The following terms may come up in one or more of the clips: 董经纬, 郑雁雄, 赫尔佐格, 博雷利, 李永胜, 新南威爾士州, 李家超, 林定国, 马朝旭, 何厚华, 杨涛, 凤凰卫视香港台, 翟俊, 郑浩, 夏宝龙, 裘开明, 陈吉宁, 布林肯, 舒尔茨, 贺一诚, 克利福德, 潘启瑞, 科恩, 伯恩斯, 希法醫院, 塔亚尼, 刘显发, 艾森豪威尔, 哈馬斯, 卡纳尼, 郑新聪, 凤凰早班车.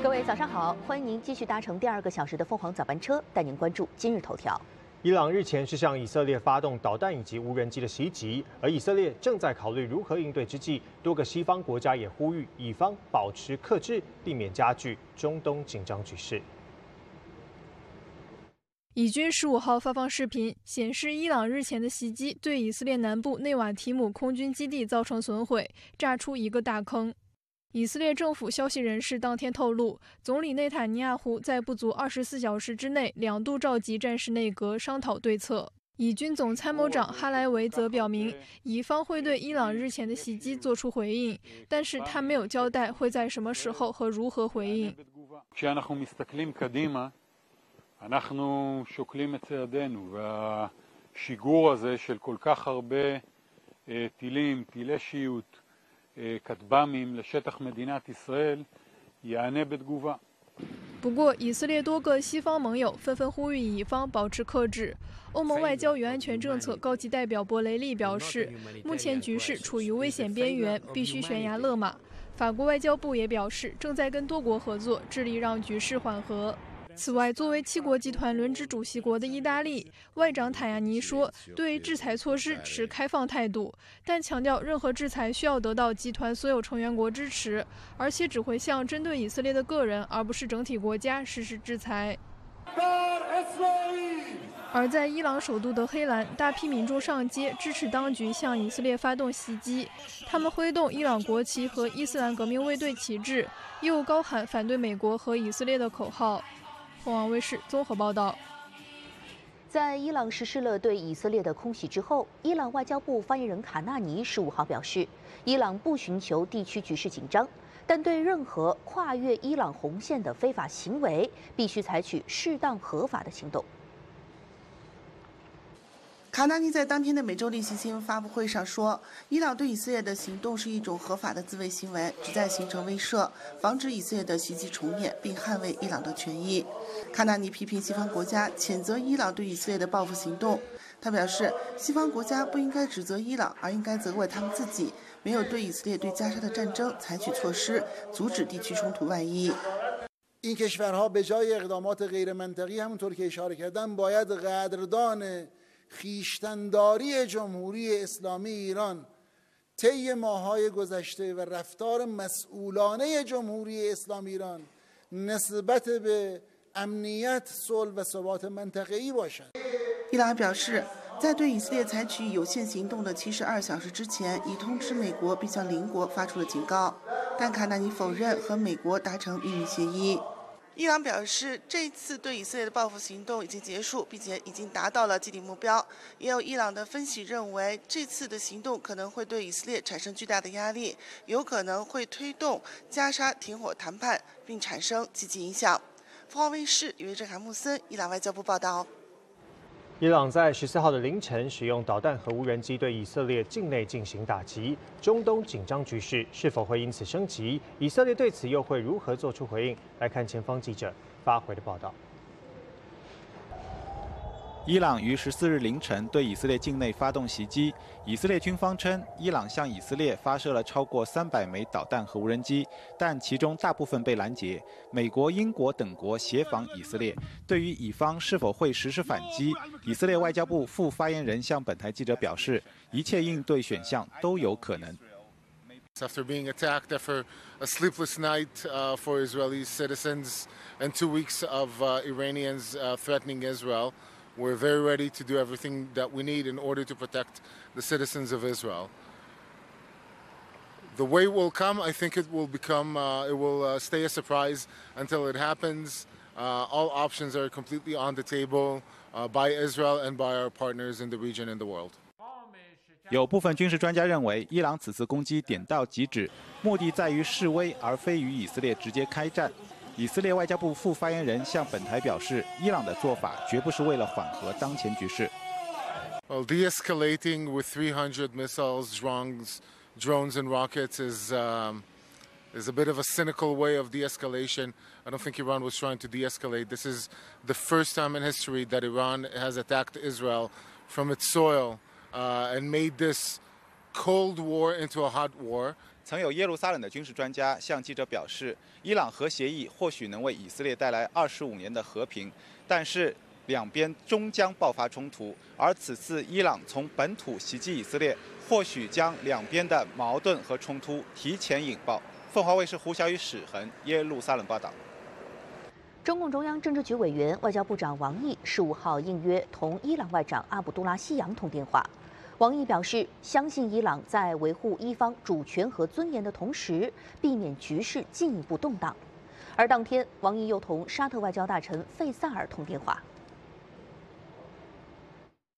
各位早上好，欢迎您继续搭乘第二个小时的凤凰早班车，带您关注今日头条。伊朗日前是向以色列发动导弹以及无人机的袭击，而以色列正在考虑如何应对之际，多个西方国家也呼吁以方保持克制，避免加剧中东紧张局势。以军15号发放视频显示，伊朗日前的袭击对以色列南部内瓦提姆空军基地造成损毁，炸出一个大坑。 以色列政府消息人士当天透露，总理内塔尼亚胡在不足24小时之内2度召集战时内阁商讨对策。以军总参谋长哈莱维则表明，以方会对伊朗日前的袭击做出回应，但是他没有交代会在什么时候和如何回应。 不过，以色列多个西方盟友纷纷呼吁以方保持克制。欧盟外交与安全政策高级代表博雷利表示，目前局势处于危险边缘，必须悬崖勒马。法国外交部也表示，正在跟多国合作，致力让局势缓和。 此外，作为7国集团轮值主席国的意大利外长塔亚尼说，对制裁措施持开放态度，但强调任何制裁需要得到集团所有成员国支持，而且只会向针对以色列的个人，而不是整体国家实施制裁。而在伊朗首都德黑兰，大批民众上街支持当局向以色列发动袭击，他们挥动伊朗国旗和伊斯兰革命卫队旗帜，又高喊反对美国和以色列的口号。 凤凰卫视综合报道，在伊朗实施了对以色列的空袭之后，伊朗外交部发言人卡纳尼15号表示，伊朗不寻求地区局势紧张，但对任何跨越伊朗红线的非法行为，必须采取适当合法的行动。卡纳尼在当天的每周例行新闻发布会上说，伊朗对以色列的行动是一种合法的自卫行为，旨在形成威慑，防止以色列的袭击重演，并捍卫伊朗的权益。 卡纳尼批评西方国家谴责伊朗对以色列的报复行动。他表示，西方国家不应该指责伊朗，而应该责怪他们自己没有对以色列对加沙的战争采取措施，阻止地区冲突外溢。 伊朗表示，在对以色列采取有限行动的72小时之前，已通知美国并向邻国发出了警告。但卡纳尼否认和美国达成秘密协议。伊朗表示，这次对以色列的报复行动已经结束，并且已经达到了既定目标。也有伊朗的分析认为，这次的行动可能会对以色列产生巨大的压力，有可能会推动加沙停火谈判，并产生积极影响。 凤凰卫视记者卡穆森，伊朗外交部报道。伊朗在14号的凌晨使用导弹和无人机对以色列境内进行打击，中东紧张局势是否会因此升级？以色列对此又会如何做出回应？来看前方记者发回的报道。伊朗于14日凌晨对以色列境内发动袭击，以色列军方称，伊朗向以色列发射了超过300枚导弹和无人机，但其中大部分被拦截。美国、英国等国协防以色列。对于以方是否会实施反击，以色列外交部副发言人向本台记者表示，一切应对选项都有可能。 After being attacked after a sleepless night for Israeli citizens and 2 weeks of Iranians threatening Israel. We're very ready to do everything that we need in order to protect the citizens of Israel. The way will come. I think it will become. It will stay a surprise until it happens. All options are completely on the table by Israel and by our partners in the region and the world. 有部分军事专家认为，伊朗此次攻击点到即止，目的在于示威，而非与以色列直接开战。 以色列外交部副发言人向本台表示，伊朗的做法绝不是为了缓和当前局势。Well, de-escalating with 300 missiles, drones, and rockets is a bit of a cynical way of de-escalation. I don't think Iran was trying to de-escalate. This is the first time in history that Iran has attacked Israel from its soil and made this Cold War into a hot war. 曾有耶路撒冷的军事专家向记者表示，伊朗核协议或许能为以色列带来25年的和平，但是两边终将爆发冲突，而此次伊朗从本土袭击以色列，或许将两边的矛盾和冲突提前引爆。凤凰卫视胡晓宇、史恒，耶路撒冷报道。 中共中央政治局委员、外交部长王毅15号应约同伊朗外长阿卜杜拉希扬通电话。王毅表示，相信伊朗在维护伊方主权和尊严的同时，避免局势进一步动荡。而当天，王毅又同沙特外交大臣费萨尔通电话。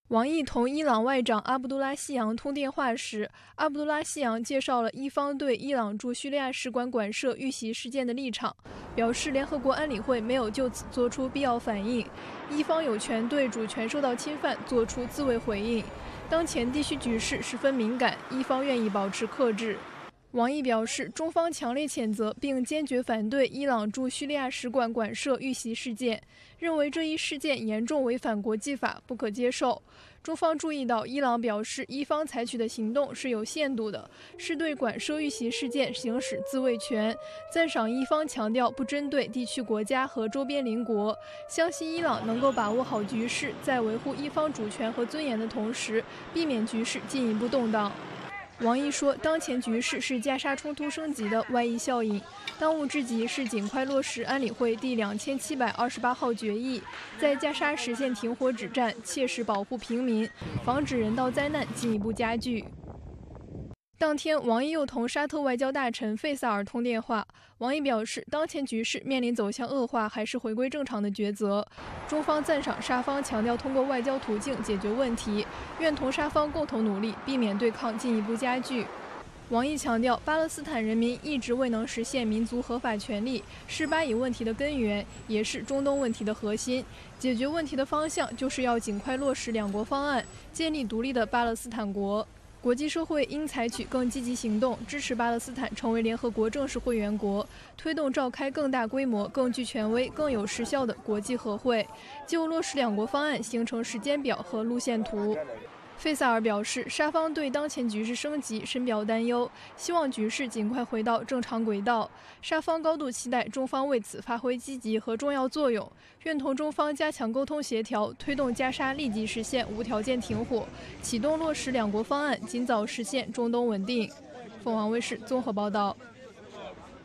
王毅同伊朗外长阿卜杜拉希扬通电话时，阿卜杜拉希扬介绍了伊方对伊朗驻叙利亚使馆馆舍遇袭事件的立场，表示联合国安理会没有就此作出必要反应，伊方有权对主权受到侵犯作出自卫回应。当前地区局势十分敏感，伊方愿意保持克制。王毅表示，中方强烈谴责并坚决反对伊朗驻叙利亚使馆馆舍遇袭事件。 认为这一事件严重违反国际法，不可接受。中方注意到，伊朗表示伊方采取的行动是有限度的，是对馆舍遇袭事件行使自卫权。赞赏伊方强调不针对地区国家和周边邻国，相信伊朗能够把握好局势，在维护伊方主权和尊严的同时，避免局势进一步动荡。 王毅说，当前局势是加沙冲突升级的外溢效应，当务之急是尽快落实安理会第2728号决议，在加沙实现停火止战，切实保护平民，防止人道灾难进一步加剧。当天，王毅又同沙特外交大臣费萨尔通电话。王毅表示，当前局势面临走向恶化还是回归正常的抉择，中方赞赏沙方强调通过外交途径解决问题，愿同沙方共同努力，避免对抗进一步加剧。王毅强调，巴勒斯坦人民一直未能实现民族合法权利，是巴以问题的根源，也是中东问题的核心。解决问题的方向就是要尽快落实两国方案，建立独立的巴勒斯坦国。 国际社会应采取更积极行动，支持巴勒斯坦成为联合国正式会员国，推动召开更大规模、更具权威、更有实效的国际和会，就落实两国方案形成时间表和路线图。费萨尔表示，沙方对当前局势升级深表担忧，希望局势尽快回到正常轨道。沙方高度期待中方为此发挥积极和重要作用，愿同中方加强沟通协调，推动加沙立即实现无条件停火，启动落实两国方案，尽早实现中东稳定。凤凰卫视综合报道。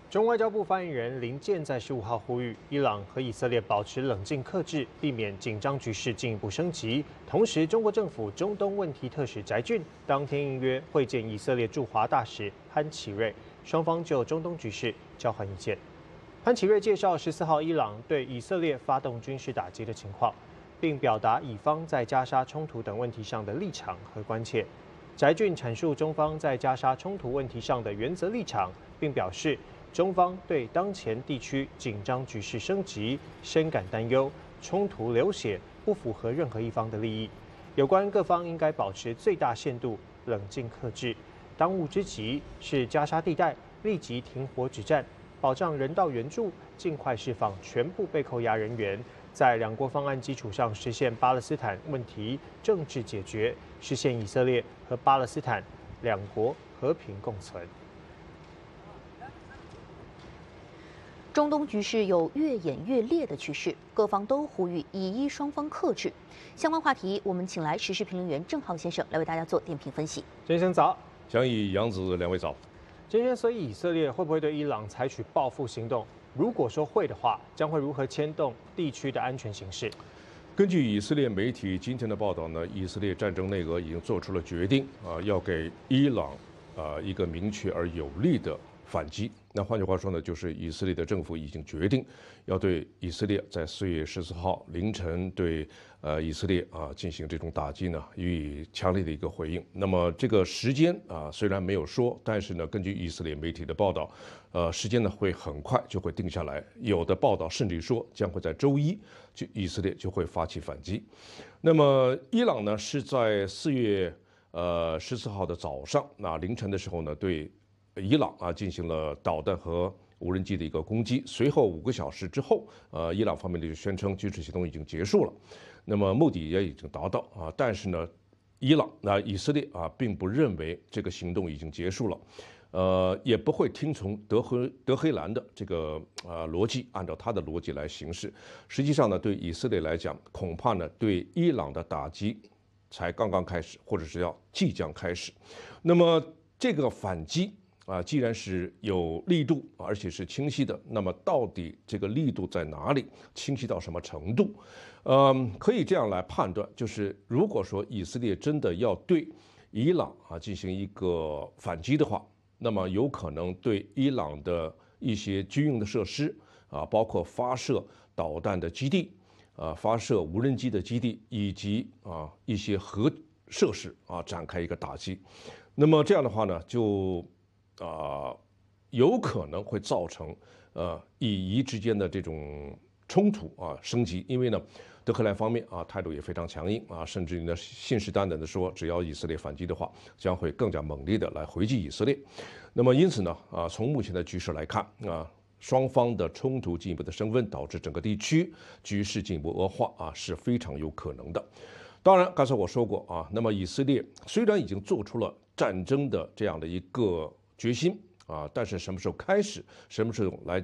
中外交部发言人林健在15号呼吁伊朗和以色列保持冷静克制，避免紧张局势进一步升级。同时，中国政府中东问题特使翟俊当天应约会见以色列驻华大使潘启瑞，双方就中东局势交换意见。潘启瑞介绍14号伊朗对以色列发动军事打击的情况，并表达以方在加沙冲突等问题上的立场和关切。翟俊阐述中方在加沙冲突问题上的原则立场，并表示。 中方对当前地区紧张局势升级深感担忧，冲突流血不符合任何一方的利益，有关各方应该保持最大限度冷静克制。当务之急是加沙地带立即停火止战，保障人道援助，尽快释放全部被扣押人员，在两国方案基础上实现巴勒斯坦问题政治解决，实现以色列和巴勒斯坦两国和平共存。 中东局势有越演越烈的趋势，各方都呼吁以伊双方克制。相关话题，我们请来时事评论员郑浩先生来为大家做点评分析。郑先生早，祥以杨子两位早。郑先生，所以以色列会不会对伊朗采取报复行动？如果说会的话，将会如何牵动地区的安全形势？根据以色列媒体今天的报道呢，以色列战争内阁已经做出了决定啊，要给伊朗一个明确而有力的。 反击。那换句话说呢，就是以色列的政府已经决定要对以色列在4月14号凌晨对以色列进行这种打击呢予以强烈的一个回应。那么这个时间虽然没有说，但是呢，根据以色列媒体的报道，时间呢会很快就会定下来。有的报道甚至说将会在周一，就以色列就会发起反击。那么伊朗呢是在4月14号的早上凌晨的时候呢对。 伊朗进行了导弹和无人机的一个攻击，随后5个小时之后，伊朗方面就宣称军事行动已经结束了，那么目的也已经达到但是呢，以色列并不认为这个行动已经结束了，也不会听从德黑兰的这个逻辑，按照他的逻辑来行事。实际上呢，对以色列来讲，恐怕呢对伊朗的打击才刚刚开始，或者是要即将开始。那么这个反击啊，既然是有力度，而且是清晰的，那么到底这个力度在哪里？清晰到什么程度？可以这样来判断，就是如果说以色列真的要对伊朗进行一个反击的话，那么有可能对伊朗的一些军用的设施包括发射导弹的基地、发射无人机的基地以及一些核设施展开一个打击。那么这样的话呢，就有可能会造成以伊之间的这种冲突升级，因为呢，德黑兰方面态度也非常强硬甚至呢信誓旦旦的说，只要以色列反击的话，将会更加猛烈的来回击以色列。那么因此呢从目前的局势来看双方的冲突进一步的升温，导致整个地区局势进一步恶化是非常有可能的。当然，刚才我说过那么以色列虽然已经做出了战争的这样的一个决心但是什么时候开始，什么时候来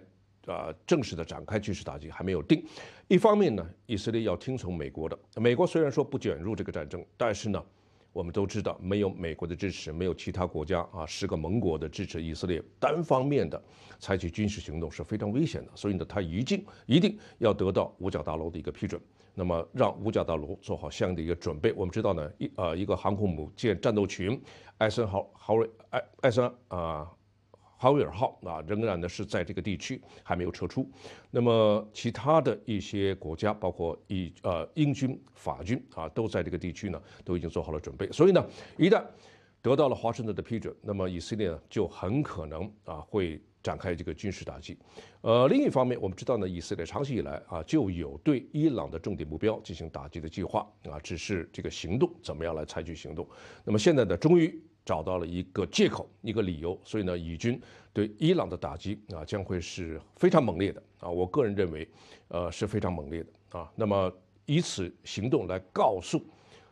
正式的展开军事打击还没有定。一方面呢，以色列要听从美国的，美国虽然说不卷入这个战争，但是呢，我们都知道没有美国的支持，没有其他国家10个盟国的支持，以色列单方面的采取军事行动是非常危险的，所以呢，它一定要得到五角大楼的一个批准，那么让五角大楼做好相应的一个准备。我们知道呢，一个航空母舰战斗群艾森豪威尔号仍然呢是在这个地区还没有撤出。那么其他的一些国家，包括英军、法军都在这个地区呢都已经做好了准备。所以呢，一旦得到了华盛顿的批准，那么以色列呢就很可能会展开这个军事打击。另一方面，我们知道呢，以色列长期以来就有对伊朗的重点目标进行打击的计划只是这个行动怎么样来采取行动。那么现在呢，终于找到了一个借口，一个理由，所以呢，以军对伊朗的打击将会是非常猛烈的我个人认为，是非常猛烈的那么以此行动来告诉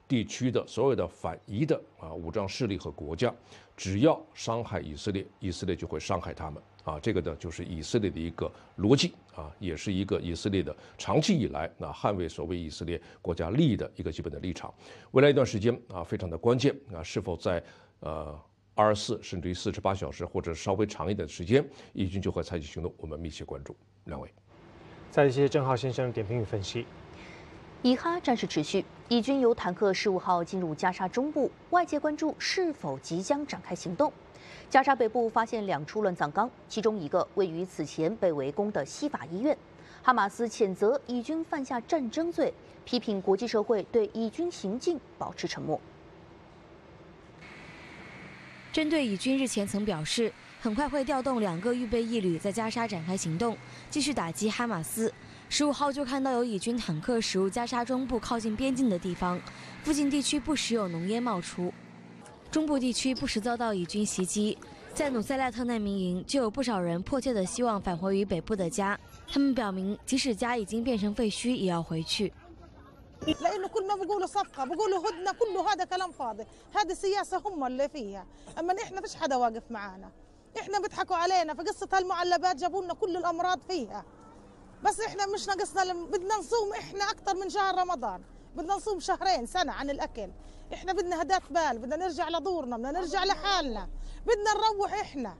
地区的所有的反以的武装势力和国家，只要伤害以色列，以色列就会伤害他们这个呢，就是以色列的一个逻辑也是一个以色列的长期以来捍卫所谓以色列国家利益的一个基本的立场。未来一段时间非常的关键是否在24甚至于48小时或者稍微长一点的时间，以军就会采取行动，我们密切关注。两位，再谢谢郑浩先生的点评与分析。以哈战事持续，以军由坦克15号进入加沙中部，外界关注是否即将展开行动。加沙北部发现2处乱葬岗，其中一个位于此前被围攻的西法医院。哈马斯谴责以军犯下战争罪，批评国际社会对以军行径保持沉默。针对以军日前曾表示，很快会调动2个预备役旅在加沙展开行动，继续打击哈马斯。15号就看到有以军坦克驶入加沙中部靠近边境的地方，附近地区不时有浓烟冒出。中部地区不时遭到以军袭击，在努塞拉特难民营就有不少人迫切地希望返回于北部的家，他们表明即使家已经变成废墟也要回去。لأنه كل ما بيقولوا صفقة بيقولوا هدنة كله هذا كلام فاضي، هذه السياسة هم اللي فيها، أما نحن ما فيش حدا واقف معانا، إحنا بيضحكوا علينا في قصة هالمعلبات جابوا لنا كل الأمراض فيها، بس إحنا مش ناقصنا بدنا نصوم إحنا أكثر من شهر رمضان، بدنا نصوم 2 شهرين سنة عن الأكل، إحنا بدنا هدات بال، بدنا نرجع لدورنا، بدنا نرجع لحالنا، بدنا نروح إحنا。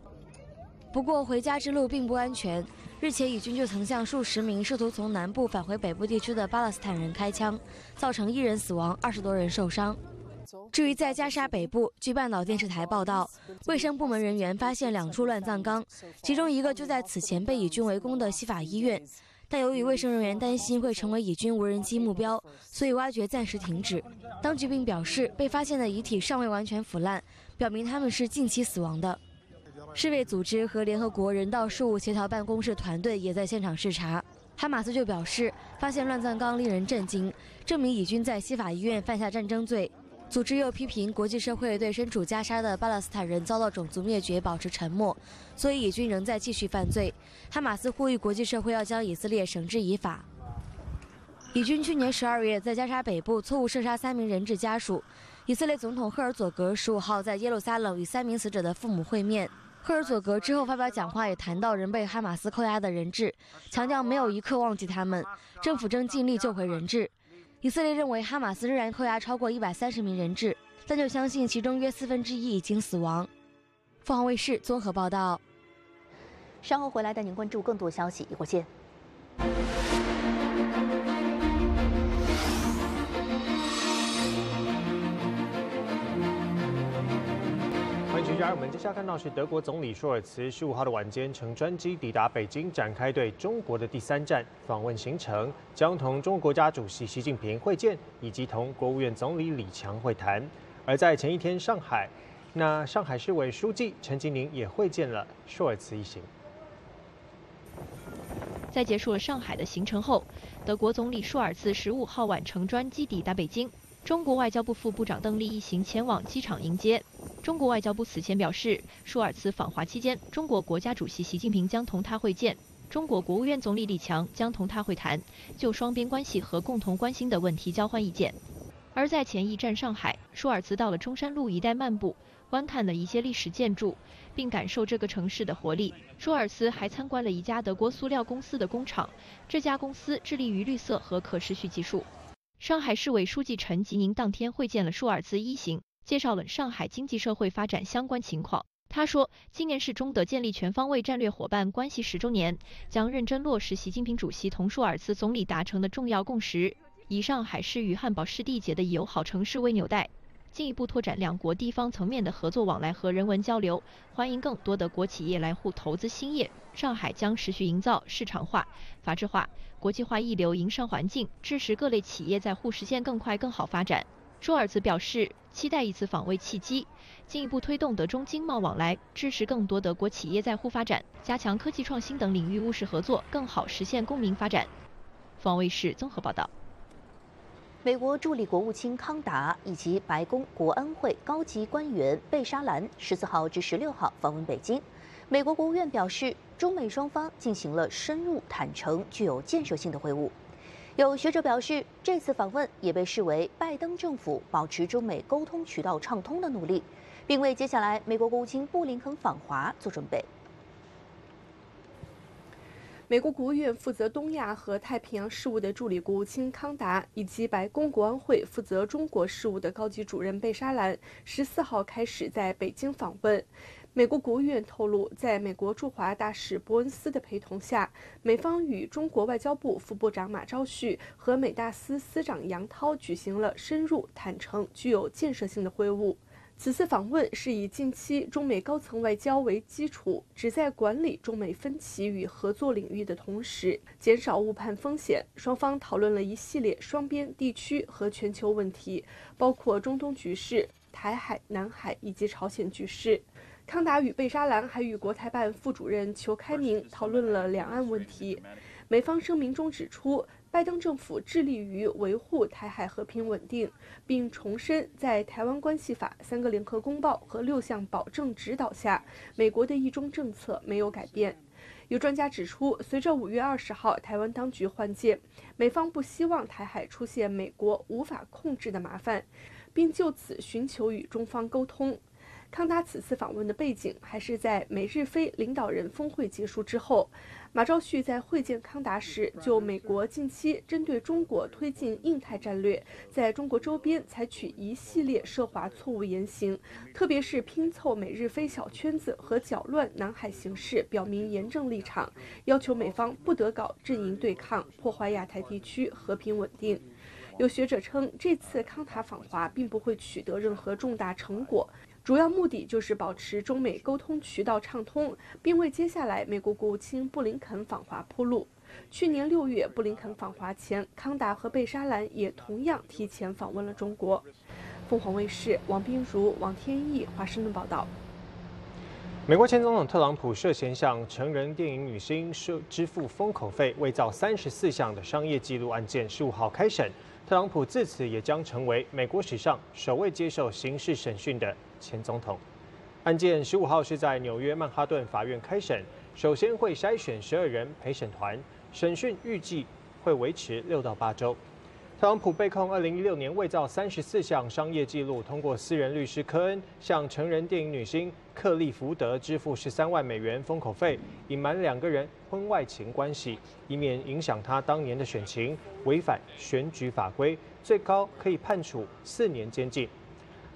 不过回家之路并不安全。日前，以军就曾向数10名试图从南部返回北部地区的巴勒斯坦人开枪，造成1人死亡，20多人受伤。至于在加沙北部，据半岛电视台报道，卫生部门人员发现2处乱葬岗，其中一个就在此前被以军围攻的西法医院，但由于卫生人员担心会成为以军无人机目标，所以挖掘暂时停止。当局并表示，被发现的遗体尚未完全腐烂，表明他们是近期死亡的。世卫组织和联合国人道事务协调办公室团队也在现场视察。哈马斯就表示，发现乱葬岗令人震惊，证明以军在西法医院犯下战争罪。组织又批评国际社会对身处加沙的巴勒斯坦人遭到种族灭绝保持沉默，所以以军仍在继续犯罪。哈马斯呼吁国际社会要将以色列绳之以法。以军去年12月在加沙北部错误射杀3名人质家属。以色列总统赫尔佐格15号在耶路撒冷与3名死者的父母会面。赫尔佐格之后发表讲话，也谈到仍被哈马斯扣押的人质，强调没有一刻忘记他们，政府正尽力救回人质。以色列认为哈马斯仍然扣押超过130名人质，但就相信其中约1/4已经死亡。凤凰卫视综合报道。稍后回来带您关注更多消息，一会儿见。全家，我们接下来看到是德国总理舒尔茨15号的晚间乘专机抵达北京，展开对中国的第3站访问行程，将同中国国家主席习近平会见，以及同国务院总理李强会谈。而在前一天，上海市委书记陈吉宁也会见了舒尔茨一行。在结束了上海的行程后，德国总理舒尔茨15号晚乘专机抵达北京。中国外交部副部长邓丽一行前往机场迎接。中国外交部此前表示，舒尔茨访华期间，中国国家主席习近平将同他会见，中国国务院总理李强将同他会谈，就双边关系和共同关心的问题交换意见。而在前一站上海，舒尔茨到了中山路一带漫步，观看了一些历史建筑，并感受这个城市的活力。舒尔茨还参观了一家德国塑料公司的工厂，这家公司致力于绿色和可持续技术。上海市委书记陈吉宁当天会见了舒尔茨一行，介绍了上海经济社会发展相关情况。他说，今年是中德建立全方位战略伙伴关系10周年，将认真落实习近平主席同舒尔茨总理达成的重要共识，以上海市与汉堡市缔结的友好城市为纽带，进一步拓展两国地方层面的合作往来和人文交流，欢迎更多德国企业来沪投资兴业。上海将持续营造市场化、法治化、国际化一流营商环境，支持各类企业在沪实现更快更好发展。舒尔茨表示，期待以此访问契机，进一步推动德中经贸往来，支持更多德国企业在沪发展，加强科技创新等领域务实合作，更好实现共赢发展。凤凰卫视综合报道。美国助理国务卿康达以及白宫国安会高级官员贝沙兰14号至16号访问北京。美国国务院表示，中美双方进行了深入、坦诚、具有建设性的会晤。有学者表示，这次访问也被视为拜登政府保持中美沟通渠道畅通的努力，并为接下来美国国务卿布林肯访华做准备。美国国务院负责东亚和太平洋事务的助理国务卿康达，以及白宫国安会负责中国事务的高级主任贝沙兰，14号开始在北京访问。美国国务院透露，在美国驻华大使伯恩斯的陪同下，美方与中国外交部副部长马朝旭和美大司司长杨涛举行了深入、坦诚、具有建设性的会晤。此次访问是以近期中美高层外交为基础，旨在管理中美分歧与合作领域的同时，减少误判风险。双方讨论了一系列双边、地区和全球问题，包括中东局势、台海、南海以及朝鲜局势。康达与贝沙兰还与国台办副主任裘开明讨论了两岸问题。美方声明中指出，拜登政府致力于维护台海和平稳定，并重申在《台湾关系法》、3个联合公报和6项保证指导下，美国的一中政策没有改变。有专家指出，随着5月20号台湾当局换届，美方不希望台海出现美国无法控制的麻烦，并就此寻求与中方沟通。康达此次访问的背景还是在美日非领导人峰会结束之后，马朝旭在会见康达时就美国近期针对中国推进印太战略，在中国周边采取一系列涉华错误言行，特别是拼凑美日非小圈子和搅乱南海形势，表明严正立场，要求美方不得搞阵营对抗，破坏亚太地区和平稳定。有学者称，这次康达访华并不会取得任何重大成果，主要目的就是保持中美沟通渠道畅通，并为接下来美国国务卿布林肯访华铺路。去年6月，布林肯访华前，康达和贝沙兰也同样提前访问了中国。凤凰卫视王冰如、王天义华盛顿报道。美国前总统特朗普涉嫌向成人电影女星支付封口费，伪造34项的商业记录案件，15号开审。特朗普自此也将成为美国史上首位接受刑事审讯的前总统。案件15号是在纽约曼哈顿法院开审，首先会筛选12人陪审团，审讯预计会维持6到8周。特朗普被控2016年伪造34项商业记录，通过私人律师科恩向成人电影女星克利福德支付13万美元封口费，隐瞒2个人婚外情关系，以免影响他当年的选情，违反选举法规，最高可以判处4年监禁。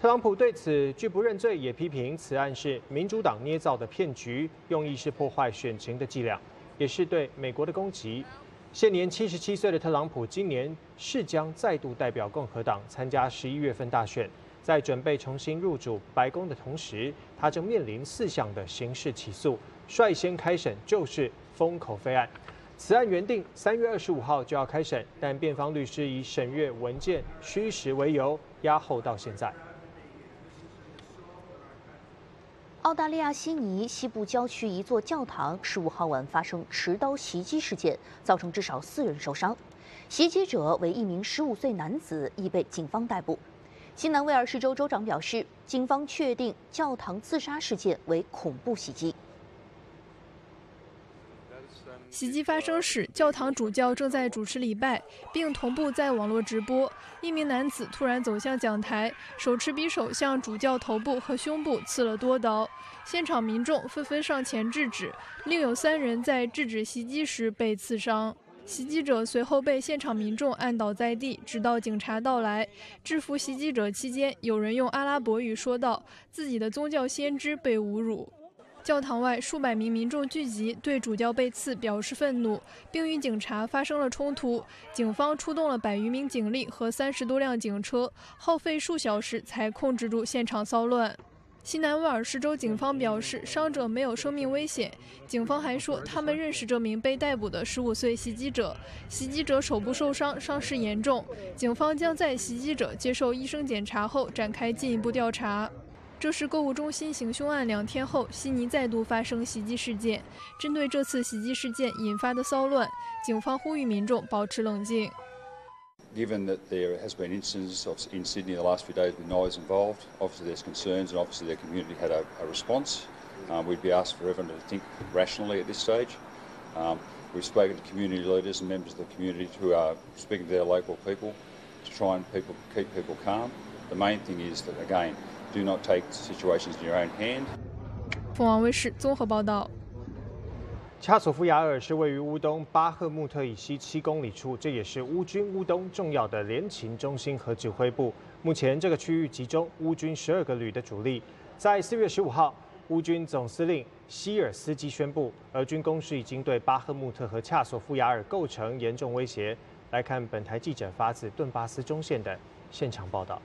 特朗普对此拒不认罪，也批评此案是民主党捏造的骗局，用意是破坏选情的伎俩，也是对美国的攻击。现年77岁的特朗普今年是将再度代表共和党参加11月份大选，在准备重新入主白宫的同时，他正面临4项的刑事起诉，率先开审就是封口费案。此案原定3月25号就要开审，但辩方律师以审阅文件虚实为由，押后到现在。 澳大利亚悉尼西部郊区一座教堂15号晚发生持刀袭击事件，造成至少4人受伤。袭击者为一名15岁男子，已被警方逮捕。新南威尔士州州长表示，警方确定教堂自杀事件为恐怖袭击。袭击发生时，教堂主教正在主持礼拜，并同步在网络直播。 一名男子突然走向讲台，手持匕首向主教头部和胸部刺了多刀，现场民众纷纷上前制止，另有3人在制止袭击时被刺伤。袭击者随后被现场民众按倒在地，直到警察到来。制服袭击者期间，有人用阿拉伯语说道：“自己的宗教先知被侮辱。” 教堂外，数百名民众聚集，对主教被刺表示愤怒，并与警察发生了冲突。警方出动了100余名警力和30多辆警车，耗费数小时才控制住现场骚乱。西南威尔士州警方表示，伤者没有生命危险。警方还说，他们认识这名被逮捕的15岁袭击者，袭击者手部受伤，伤势严重。警方将在袭击者接受医生检查后展开进一步调查。 这是购物中心行凶案2天后，悉尼再度发生袭击事件。针对这次袭击事件引发的骚乱，警方呼吁民众保持冷静。Given that there has been incidents in Sydney the last few days with knives involved, obviously there's concerns, and obviously the community had a response. We'd be asked for everyone to think rationally at this stage. We've spoken to community leaders and members of the community who are speaking to their local people to try and keep people calm. The main thing is that again. Do not take situations in your own hand. 凤凰卫视综合报道。查索夫雅尔是位于乌东巴赫穆特以西7公里处，这也是乌军乌东重要的联勤中心和指挥部。目前，这个区域集中乌军12个旅的主力。在4月15号，乌军总司令希尔斯基宣布，俄军攻势已经对巴赫穆特和恰索夫雅尔构成严重威胁。来看本台记者发自顿巴斯中线的现场报道。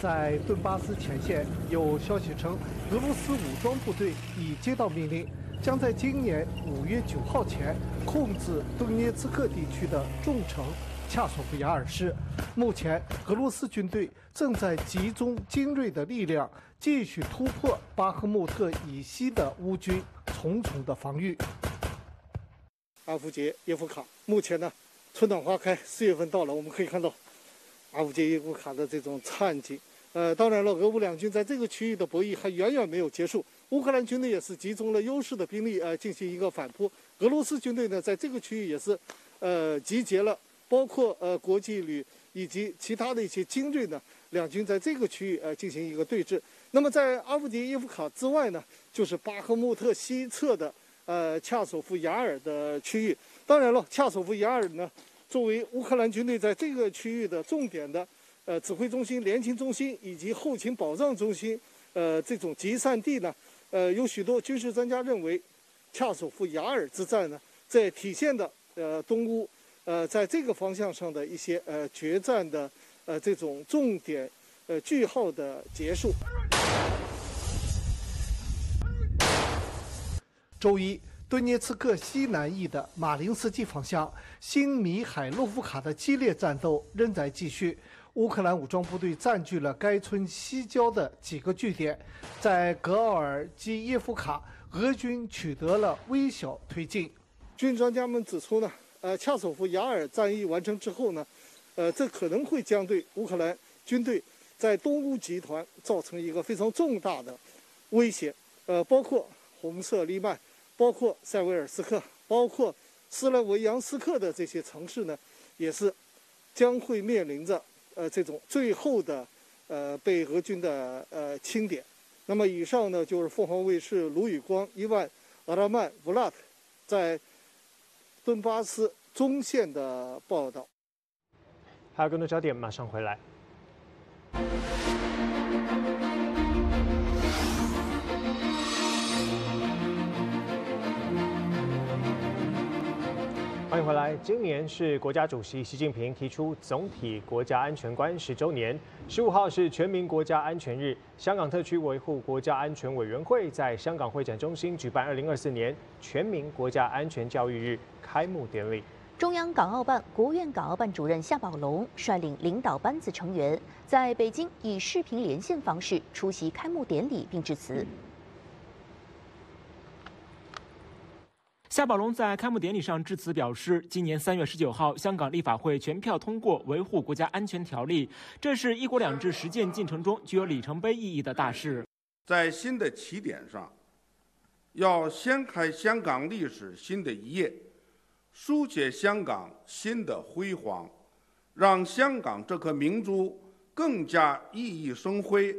在顿巴斯前线有消息称，俄罗斯武装部队已接到命令，将在今年5月9号前控制顿涅茨克地区的重城恰索夫雅尔市。目前，俄罗斯军队正在集中精锐的力量，继续突破巴赫穆特以西的乌军重重的防御。阿夫杰耶夫卡，目前呢，春暖花开，4月份到了，我们可以看到阿夫杰耶夫卡的这种惨景。 当然了，俄乌两军在这个区域的博弈还远远没有结束。乌克兰军队也是集中了优势的兵力，进行一个反扑。俄罗斯军队呢，在这个区域也是，集结了包括国际旅以及其他的一些精锐呢，两军在这个区域进行一个对峙。那么在阿夫迪耶夫卡之外呢，就是巴赫穆特西侧的恰索夫雅尔的区域。当然了，恰索夫雅尔呢，作为乌克兰军队在这个区域的重点的。 指挥中心、联勤中心以及后勤保障中心，这种集散地呢，有许多军事专家认为，恰索夫雅尔之战呢，在体现的东乌，在这个方向上的一些决战的这种重点句号的结束。周一。 顿涅茨克西南翼的马林斯基方向，新米海洛夫卡的激烈战斗仍在继续。乌克兰武装部队占据了该村西郊的几个据点，在格奥尔基耶夫卡，俄军取得了微小推进。军专家们指出呢，恰索夫雅尔战役完成之后呢，这可能会将对乌克兰军队在东乌集团造成一个非常重大的威胁，包括红色利曼，包括塞维尔斯克，包括斯拉维扬斯克的这些城市呢，也是将会面临着这种最后的被俄军的清点。那么以上呢就是凤凰卫视卢宇光、伊万、阿拉曼、布拉特在顿巴斯中线的报道。还有更多焦点，马上回来。欢迎回来。今年是国家主席习近平提出总体国家安全观10周年，15号是全民国家安全日。香港特区维护国家安全委员会在香港会展中心举办2024年全民国家安全教育日开幕典礼。中央港澳办、国务院港澳办主任夏宝龙率领领导班子成员在北京以视频连线方式出席开幕典礼并致辞。夏宝龙在开幕典礼上致辞表示，今年3月19号，香港立法会全票通过《维护国家安全条例》，这是一国两制实践进程中具有里程碑意义的大事。在新的起点上，要掀开香港历史新的一页，书写香港新的辉煌，让香港这颗明珠更加熠熠生辉，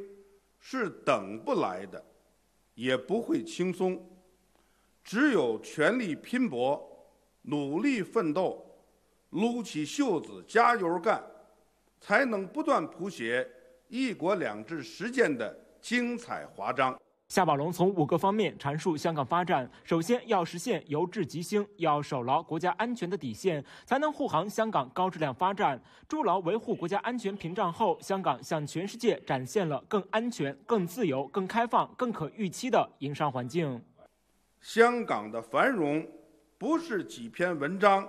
是等不来的，也不会轻松。只有全力拼搏、努力奋斗、撸起袖子加油干，才能不断谱写“一国两制”实践的精彩华章。夏宝龙从5个方面阐述香港发展：首先，要实现由治及兴，要守牢国家安全的底线，才能护航香港高质量发展；筑牢维护国家安全屏障后，香港向全世界展现了更安全、更自由、更开放、更可预期的营商环境。香港的繁荣不是几篇文章、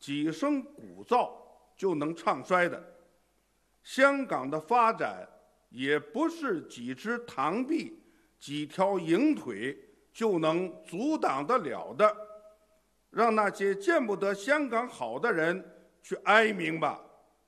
几声鼓噪就能唱衰的，香港的发展也不是几只螳臂、几条蝇腿就能阻挡得了的。让那些见不得香港好的人去哀鸣吧，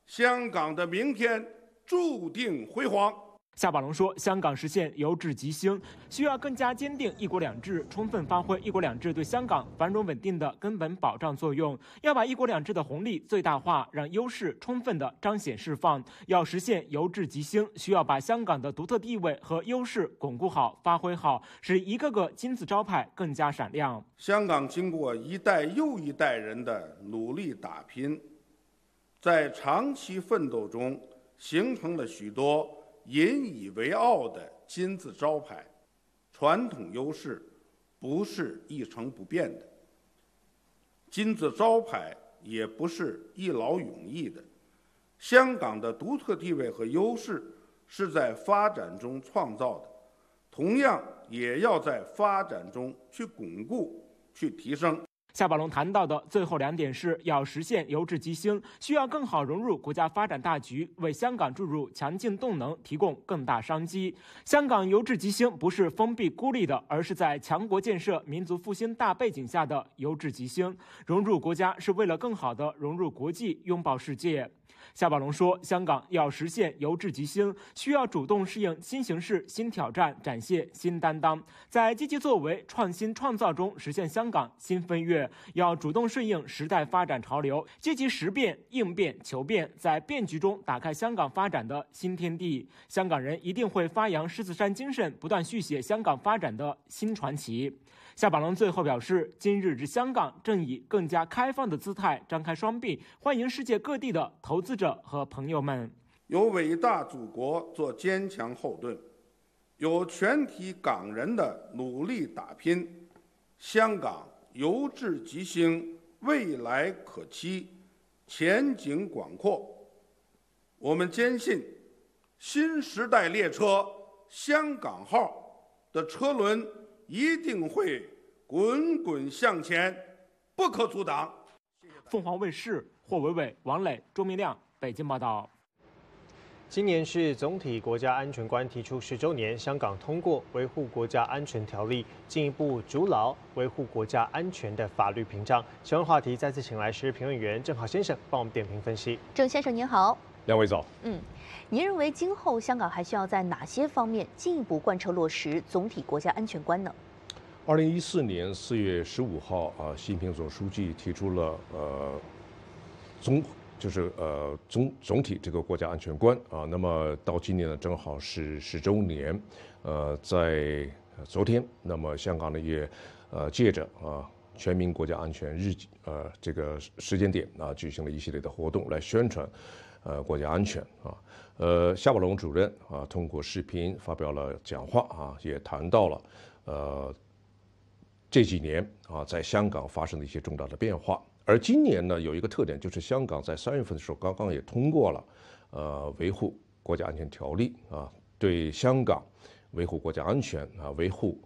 香港的明天注定辉煌。夏宝龙说，香港实现由治及兴，需要更加坚定“一国两制”，充分发挥“一国两制”对香港繁荣稳定的根本保障作用。要把“一国两制”的红利最大化，让优势充分地彰显释放。要实现由治及兴，需要把香港的独特地位和优势巩固好、发挥好，使一个个金字招牌更加闪亮。香港经过一代又一代人的努力打拼，在长期奋斗中形成了许多引以为傲的金字招牌。传统优势不是一成不变的，金字招牌也不是一劳永逸的。香港的独特地位和优势是在发展中创造的，同样也要在发展中去巩固、去提升。夏宝龙谈到的最后2点是，要实现由治及兴，需要更好融入国家发展大局，为香港注入强劲动能提供更大商机。香港由治及兴不是封闭孤立的，而是在强国建设、民族复兴大背景下的由治及兴。融入国家是为了更好地融入国际，拥抱世界。夏宝龙说，香港要实现由治及兴，需要主动适应新形势、新挑战，展现新担当，在积极作为、创新创造中实现香港新飞跃。要主动顺应时代发展潮流，积极识变、应变、求变，在变局中打开香港发展的新天地。香港人一定会发扬狮子山精神，不断续写香港发展的新传奇。夏宝龙最后表示，今日之香港正以更加开放的姿态张开双臂，欢迎世界各地的投资者和朋友们。有伟大祖国做坚强后盾，有全体港人的努力打拼，香港由治及兴，未来可期，前景广阔。我们坚信，新时代列车香港号的车轮一定会滚滚向前，不可阻挡。凤凰卫视，霍伟伟、王磊、周明亮，北京报道。今年是总体国家安全观提出10周年，香港通过《维护国家安全条例》，进一步筑牢维护国家安全的法律屏障。相关话题再次请来时事评论员郑豪先生帮我们点评分析。郑先生您好，两位早。您认为今后香港还需要在哪些方面进一步贯彻落实总体国家安全观呢？2014年4月15号啊，习近平总书记提出了总体这个国家安全观啊，那么到今年呢，正好是10周年，在昨天，那么香港呢也借着全民国家安全日这个时间点啊，举行了一系列的活动来宣传国家安全啊。夏宝龙主任啊，通过视频发表了讲话啊，也谈到了这几年啊在香港发生的一些重大的变化。而今年呢，有一个特点，就是香港在3月份的时候，刚刚也通过了维护国家安全条例啊，对香港维护国家安全啊，维护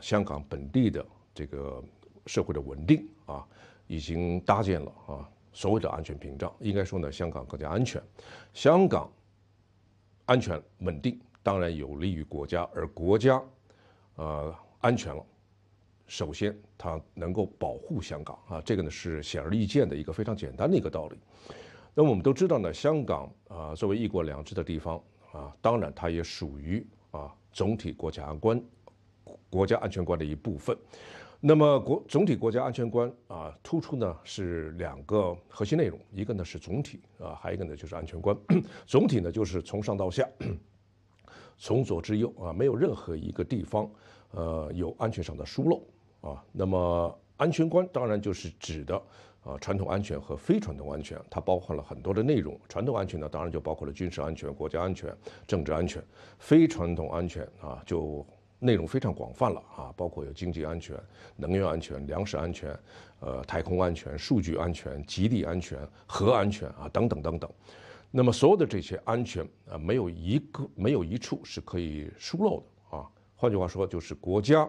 香港本地的这个社会的稳定啊，已经搭建了啊所谓的安全屏障。应该说呢，香港更加安全，香港安全稳定，当然有利于国家，而国家安全了。首先，它能够保护香港啊，这个呢是显而易见的一个非常简单的一个道理。那么我们都知道呢，香港啊作为一国两制的地方啊，当然它也属于啊总体国家安全观的一部分。那么总体国家安全观啊，突出呢是2个核心内容，一个呢是总体啊，还有一个呢就是安全观。总体呢就是从上到下，从左至右啊，没有任何一个地方有安全上的疏漏。那么安全观当然就是指的传统安全和非传统安全，它包含了很多的内容。传统安全呢，当然就包括了军事安全、国家安全、政治安全；非传统安全啊，就内容非常广泛了啊，包括有经济安全、能源安全、粮食安全、太空安全、数据安全、极地安全、核安全啊等等等等。那么所有的这些安全啊，没有一处是可以疏漏的啊。换句话说，就是国家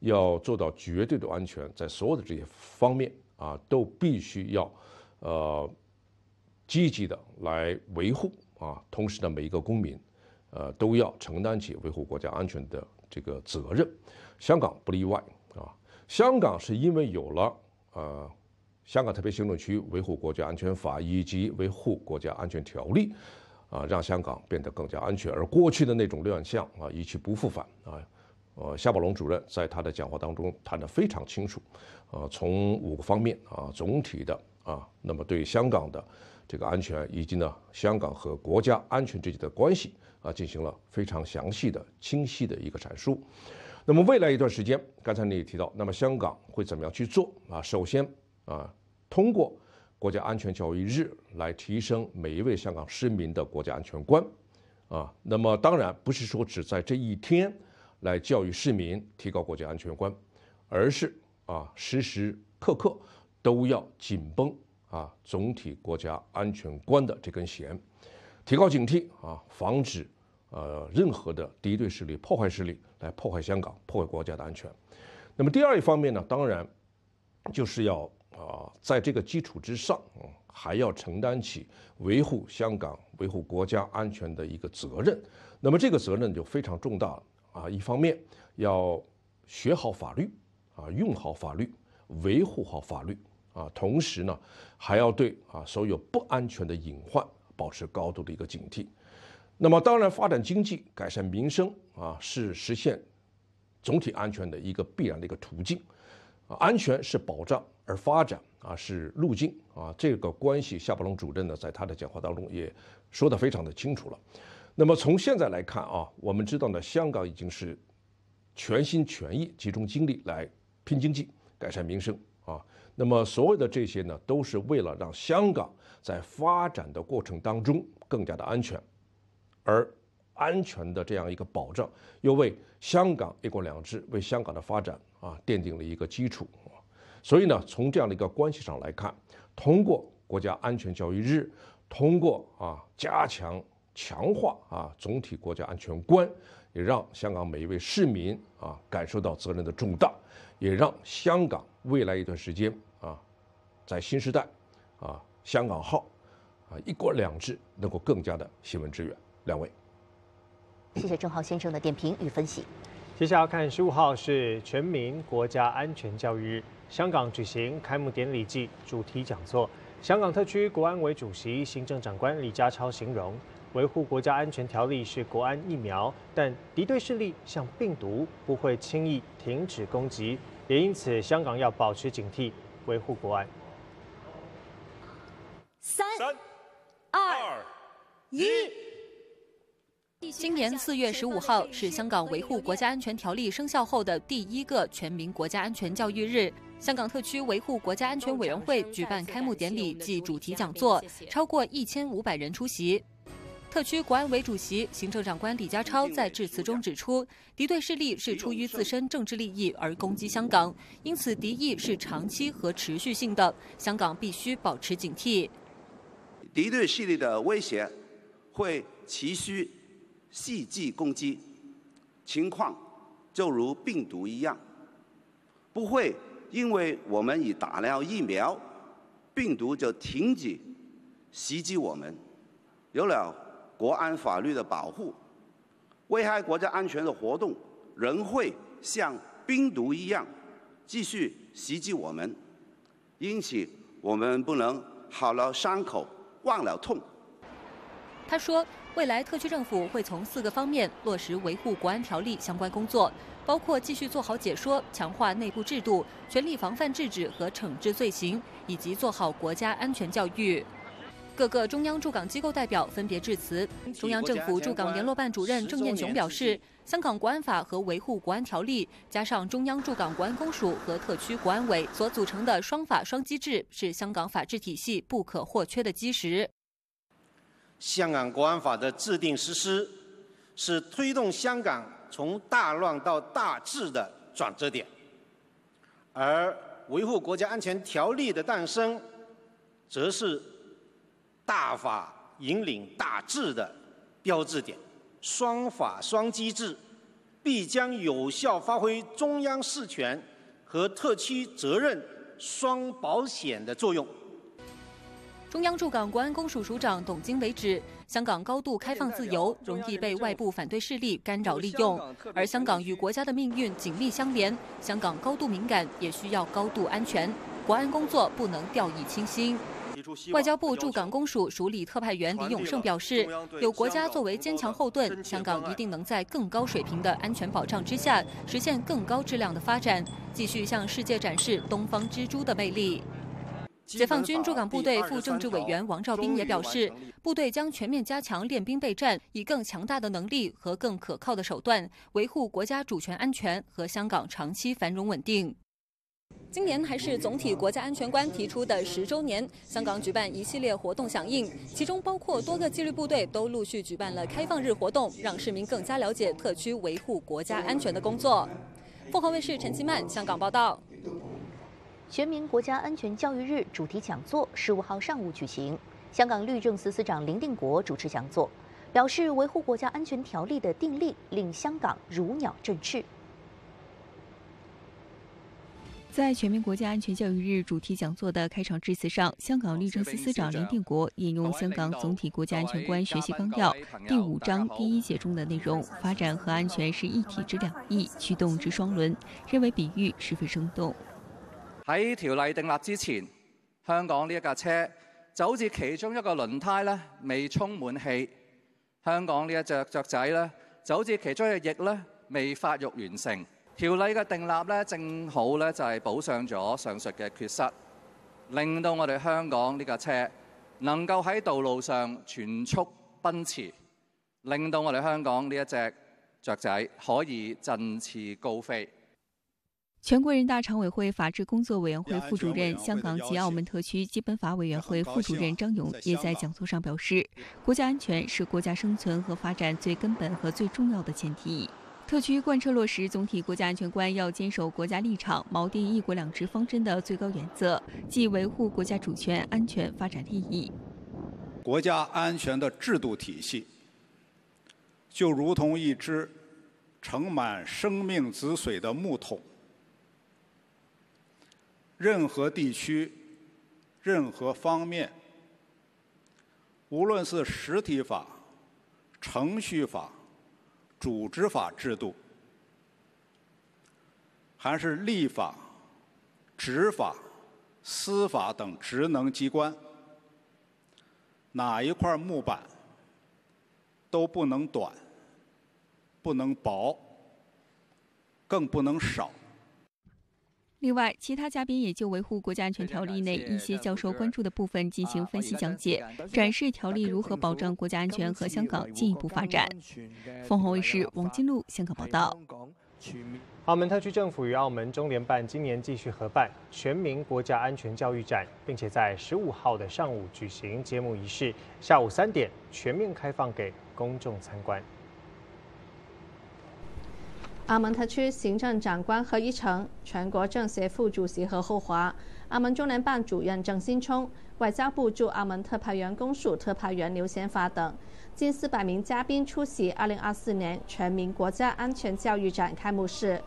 要做到绝对的安全，在所有的这些方面啊，都必须要积极的来维护啊。同时呢，每一个公民都要承担起维护国家安全的这个责任，香港不例外啊。香港是因为有了香港特别行政区维护国家安全法以及维护国家安全条例啊，让香港变得更加安全，而过去的那种乱象啊，一去不复返啊。夏宝龙主任在他的讲话当中谈得非常清楚，从5个方面啊，总体的啊，那么对香港的这个安全以及呢香港和国家安全之间的关系啊，进行了非常详细的、清晰的一个阐述。那么未来一段时间，刚才你也提到，那么香港会怎么样去做啊？首先啊，通过国家安全教育日来提升每一位香港市民的国家安全观啊。那么当然不是说只在这一天来教育市民提高国家安全观，而是啊时时刻刻都要紧绷啊总体国家安全观的这根弦，提高警惕啊，防止任何的敌对势力、破坏势力来破坏香港、破坏国家的安全。那么第二一方面呢，当然就是要在这个基础之上，还要承担起维护香港、维护国家安全的一个责任。那么这个责任就非常重大了。啊，一方面要学好法律啊，用好法律，维护好法律啊，同时呢，还要对啊所有不安全的隐患保持高度的一个警惕。那么，当然，发展经济、改善民生啊，是实现总体安全的一个必然的一个途径。安全是保障，而发展啊是路径啊，这个关系，夏宝龙主任呢，在他的讲话当中也说得非常的清楚了。那么从现在来看啊，我们知道呢，香港已经是全心全意集中精力来拼经济、改善民生啊。那么所有的这些呢，都是为了让香港在发展的过程当中更加的安全，而安全的这样一个保障，又为香港一国两制、为香港的发展啊奠定了一个基础。所以呢，从这样的一个关系上来看，通过国家安全教育日，通过啊强化啊总体国家安全观，也让香港每一位市民啊感受到责任的重大，也让香港未来一段时间啊在新时代啊香港号一国两制能够更加的行稳致远。两位，谢谢郑浩先生的点评与分析。接下来看15号是全民国家安全教育日，香港举行开幕典礼暨主题讲座。香港特区国安委主席、行政长官李家超形容，维护国家安全条例是国安疫苗，但敌对势力像病毒，不会轻易停止攻击，也因此香港要保持警惕，维护国安。3、2、1。今年4月15号是香港维护国家安全条例生效后的第一个全民国家安全教育日。香港特区维护国家安全委员会举办开幕典礼暨主题讲座，超过1500人出席。特区国安委主席、行政长官李家超在致辞中指出，敌对势力是出于自身政治利益而攻击香港，因此敌意是长期和持续性的，香港必须保持警惕。敌对势力的威胁会持续袭击攻击，情况就如病毒一样，不会因为我们已打了疫苗，病毒就停止袭击我们。有了国安法律的保护，危害国家安全的活动仍会像病毒一样继续袭击我们，因此我们不能好了伤口忘了痛。他说，未来特区政府会从4个方面落实维护国安条例相关工作，包括继续做好解说、强化内部制度、全力防范制止和惩治罪行，以及做好国家安全教育。各个中央驻港机构代表分别致辞。中央政府驻港联络办主任郑雁雄表示，香港国安法和维护国安条例，加上中央驻港国安公署和特区国安委所组成的双法双机制，是香港法治体系不可或缺的基石。香港国安法的制定实施，是推动香港从大乱到大治的转折点，而维护国家安全条例的诞生，则是大法引领大治的标志点。双法双机制必将有效发挥中央事权和特区责任双保险的作用。中央驻港国安公署署长董经纬指，香港高度开放自由，容易被外部反对势力干扰利用，而香港与国家的命运紧密相连，香港高度敏感，也需要高度安全，国安工作不能掉以轻心。外交部驻港公署署理特派员李永胜表示，有国家作为坚强后盾，香港一定能在更高水平的安全保障之下，实现更高质量的发展，继续向世界展示东方之珠的魅力。解放军驻港部队副政治委员王兆斌也表示，部队将全面加强练兵备战，以更强大的能力和更可靠的手段，维护国家主权安全和香港长期繁荣稳定。今年还是总体国家安全观提出的10周年，香港举办一系列活动响应，其中包括多个纪律部队都陆续举办了开放日活动，让市民更加了解特区维护国家安全的工作。凤凰卫视陈其曼香港报道。全民国家安全教育日主题讲座15号上午举行，香港律政司司长林定国主持讲座，表示维护国家安全条例的订立令香港如鸟振翅。在全民国家安全教育日主题讲座的开场致辞上，香港律政司司长林定国引用香港总体国家安全观学习纲要第5章第1节中的内容，发展和安全是一体之两翼，驱动之双轮，认为比喻十分生动。喺條例訂立之前，香港呢一架車就好似其中一個輪胎咧未充滿氣，香港呢一隻雀仔咧就好似其中一隻翼咧未發育完成。條例嘅定立咧，正好咧就係補上咗上述嘅缺失，令到我哋香港呢架車能夠喺道路上全速奔馳，令到我哋香港呢一隻雀仔可以振翅高飛。全國人大常委會法制工作委員會副主任、香港及澳門特區基本法委員會副主任張勇也在講座上表示，國家安全是國家生存和發展最根本和最重要的前提。特区贯彻落实总体国家安全观，要坚守国家立场，锚定一国两制方针的最高原则，即维护国家主权、安全、发展利益。国家安全的制度体系，就如同一只盛满生命之水的木桶，任何地区、任何方面无论是实体法、程序法、组织法制度，还是立法、执法、司法等职能机关，哪一块木板都不能短，不能薄，更不能少。 另外，其他嘉宾也就维护国家安全条例内一些较受关注的部分进行分析讲解，展示条例如何保障国家安全和香港进一步發展。凤凰卫视王金璐香港报道。澳门特区政府与澳门中联办今年继续合办全民国家安全教育展，并且在15号的上午举行揭幕仪式，下午3点全面开放给公众参观。 澳门特区行政长官贺一诚、全国政协副主席何厚华、澳门中联办主任郑新聪、外交部驻澳门特派员公署特派员刘显发等近400名嘉宾出席2024年全民国家安全教育展开幕式。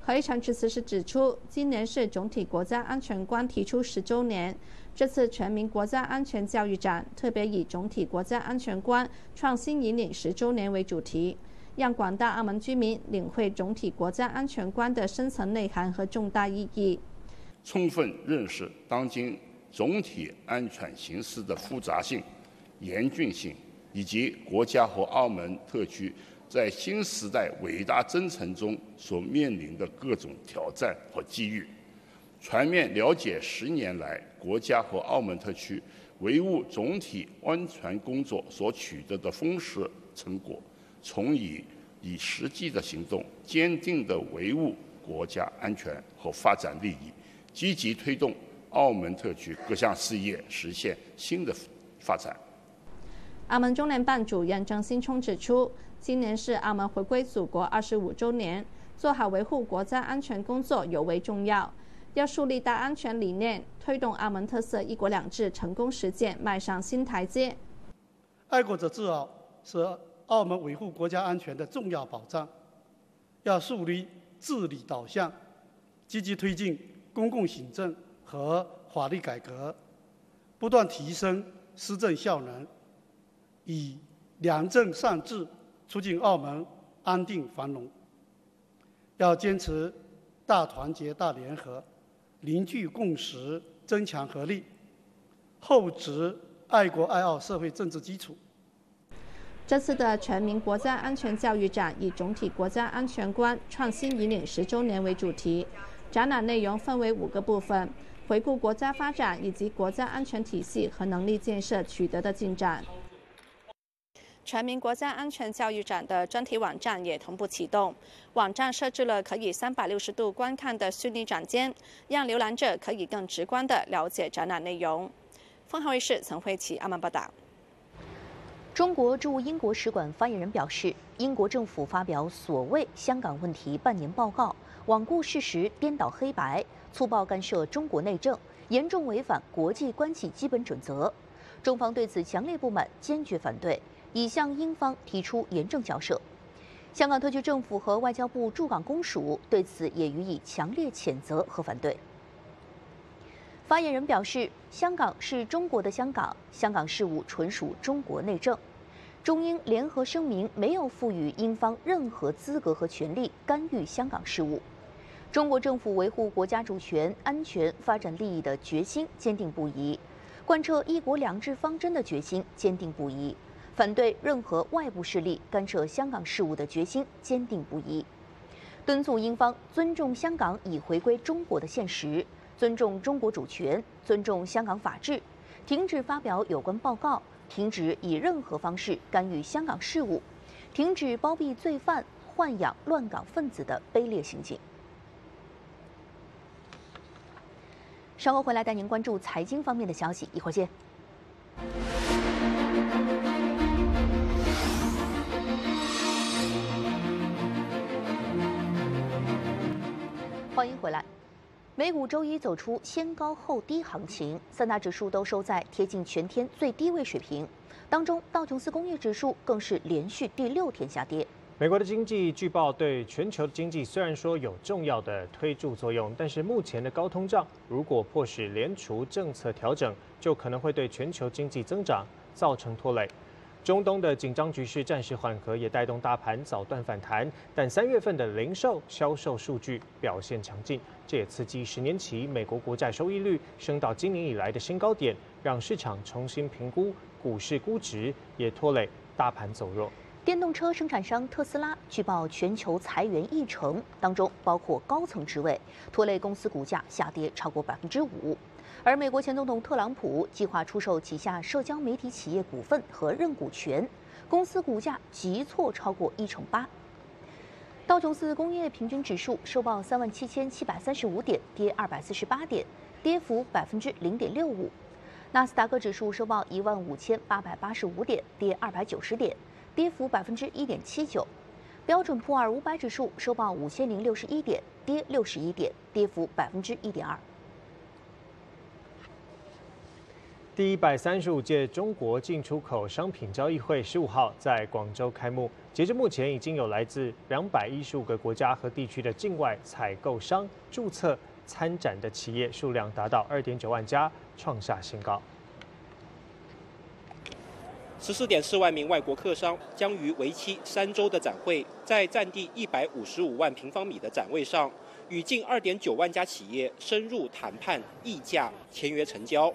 何一诚致辞时指出，今年是总体国家安全观提出10周年，这次全民国家安全教育展特别以总体国家安全观创新引领10周年为主题。 让广大澳门居民领会总体国家安全观的深层内涵和重大意义，充分认识当今总体安全形势的复杂性、严峻性，以及国家和澳门特区在新时代伟大征程中所面临的各种挑战和机遇，全面了解10年来国家和澳门特区维护总体安全工作所取得的丰实成果。 从以实际的行动，坚定地维护国家安全和发展利益，积极推动澳门特区各项事业实现新的发展。澳门中联办主任郑新聪指出，今年是澳门回归祖国25周年，做好维护国家安全工作尤为重要，要树立大安全理念，推动澳门特色“一国两制”成功实践迈上新台阶。爱国者治澳是 澳门维护国家安全的重要保障，要树立治理导向，积极推进公共行政和法律改革，不断提升施政效能，以良政善治促进澳门安定繁荣。要坚持大团结、大联合，凝聚共识，增强合力，厚植爱国爱澳社会政治基础。 这次的全民国家安全教育展以总体国家安全观创新引领10周年为主题，展览内容分为5个部分，回顾国家发展以及国家安全体系和能力建设取得的进展。全民国家安全教育展的专题网站也同步启动，网站设置了可以360度观看的虚拟展间，让浏览者可以更直观地了解展览内容。凤凰卫视曾慧琪澳门报道。 中国驻英国使馆发言人表示，英国政府发表所谓香港问题半年报告，罔顾事实、颠倒黑白，粗暴干涉中国内政，严重违反国际关系基本准则。中方对此强烈不满，坚决反对，已向英方提出严正交涉。香港特区政府和外交部驻港公署对此也予以强烈谴责和反对。 发言人表示，香港是中国的香港，香港事务纯属中国内政。中英联合声明没有赋予英方任何资格和权利干预香港事务。中国政府维护国家主权、安全、发展利益的决心坚定不移，贯彻“一国两制”方针的决心坚定不移，反对任何外部势力干涉香港事务的决心坚定不移，敦促英方尊重香港已回归中国的现实。 尊重中国主权，尊重香港法治，停止发表有关报告，停止以任何方式干预香港事务，停止包庇罪犯、豢养乱港分子的卑劣行径。稍后回来带您关注财经方面的消息，一会儿见。 欢迎回来。 美股周一走出先高后低行情，三大指数都收在贴近全天最低位水平。当中，道琼斯工业指数更是连续第6天下跌。美国的经济巨报对全球经济虽然说有重要的推助作用，但是目前的高通胀如果迫使联储政策调整，就可能会对全球经济增长造成拖累。中东的紧张局势暂时缓和，也带动大盘早段反弹，但3月份的零售销售数据表现强劲，这也刺激10年期美国国债收益率升到今年以来的新高点，让市场重新评估股市估值，也拖累大盘走弱。 电动车生产商特斯拉据报全球裁员1成，当中包括高层职位，拖累公司股价下跌超过5%。而美国前总统特朗普计划出售旗下社交媒体企业股份和认股权，公司股价急挫超过1.8%。道琼斯工业平均指数收报37,735点，跌248点，跌幅0.65%。纳斯达克指数收报15,885点，跌290点。 跌幅1.79%，标准普尔500指数收报5061点，跌61点，跌幅1.2%。第135届中国进出口商品交易会15号在广州开幕，截至目前已经有来自215个国家和地区的境外采购商注册参展的企业数量达到2.9万家，创下新高。 14.4万名外国客商将于为期3周的展会，在占地155万平方米的展位上，与近2.9万家企业深入谈判议价，签约成交。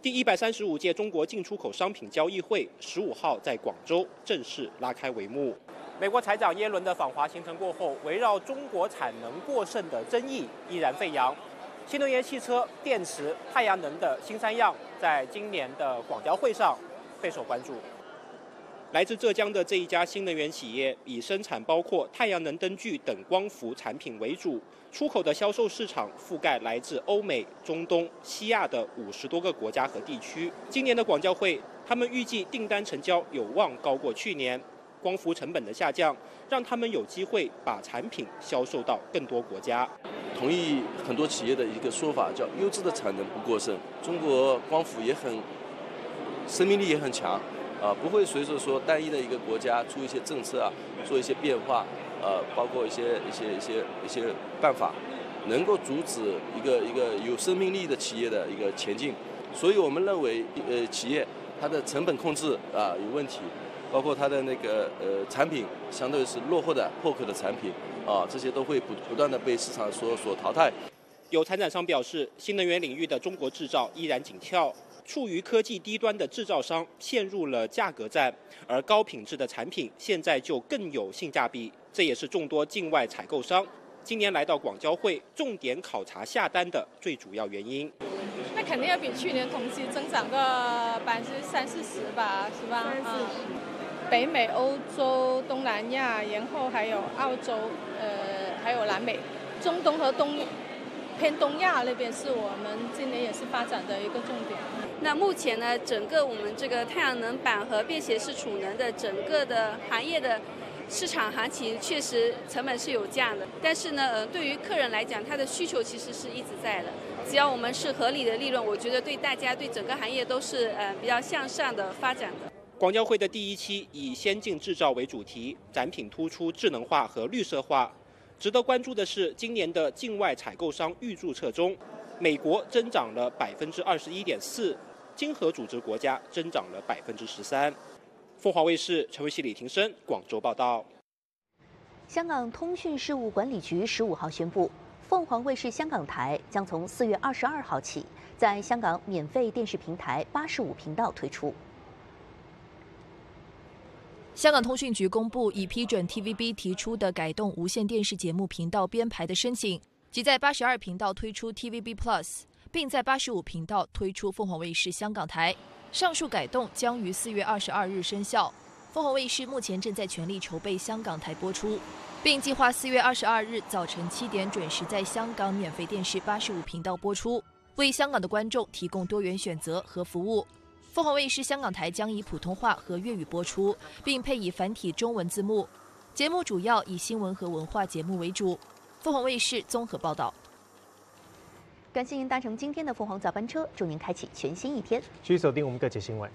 第135届中国进出口商品交易会15号在广州正式拉开帷幕。美国财长耶伦的访华行程过后，围绕中国产能过剩的争议依然沸扬。 新能源汽车、电池、太阳能的新三样，在今年的广交会上备受关注。来自浙江的这一家新能源企业，以生产包括太阳能灯具等光伏产品为主，出口的销售市场覆盖来自欧美、中东、西亚的50多个国家和地区。今年的广交会，他们预计订单成交有望高过去年。光伏成本的下降，让他们有机会把产品销售到更多国家。 同意很多企业的一个说法，叫优质的产能不过剩。中国光伏也很生命力也很强，不会随着说单一的一个国家出一些政策啊，做一些变化，包括一些办法，能够阻止一个有生命力的企业的一个前进。所以我们认为，企业它的成本控制啊有问题，包括它的那个产品相对是落后的、破壳的产品。 这些都会不断的被市场所淘汰。有参展商表示，新能源领域的中国制造依然紧俏，处于科技低端的制造商陷入了价格战，而高品质的产品现在就更有性价比。这也是众多境外采购商今年来到广交会重点考察下单的最主要原因。那肯定要比去年同期增长个30-40%吧，是吧？北美、欧洲、东南亚，然后还有澳洲，还有南美、中东和偏东亚那边是我们今年也是发展的一个重点。那目前呢，整个我们这个太阳能板和便携式储能的整个的行业的市场行情，确实成本是有降的，但是呢，对于客人来讲，他的需求其实是一直在的。只要我们是合理的利润，我觉得对大家对整个行业都是比较向上的发展的。 广交会的第1期以先进制造为主题，展品突出智能化和绿色化。值得关注的是，今年的境外采购商预注册中，美国增长了21.4%，经合组织国家增长了13%。凤凰卫视陈维希、李庭生广州报道。香港通讯事务管理局15号宣布，凤凰卫视香港台将从4月22号起，在香港免费电视平台85频道推出。 香港通讯局公布，已批准 TVB 提出的改动无线电视节目频道编排的申请，即在82频道推出 TVB Plus， 并在85频道推出凤凰卫视香港台。上述改动将于4月22日生效。凤凰卫视目前正在全力筹备香港台播出，并计划4月22日早晨7点准时在香港免费电视85频道播出，为香港的观众提供多元选择和服务。 凤凰卫视香港台将以普通话和粤语播出，并配以繁体中文字幕。节目主要以新闻和文化节目为主。凤凰卫视综合报道。感谢您搭乘今天的凤凰早班车，祝您开启全新一天。继续锁定我们各界新闻。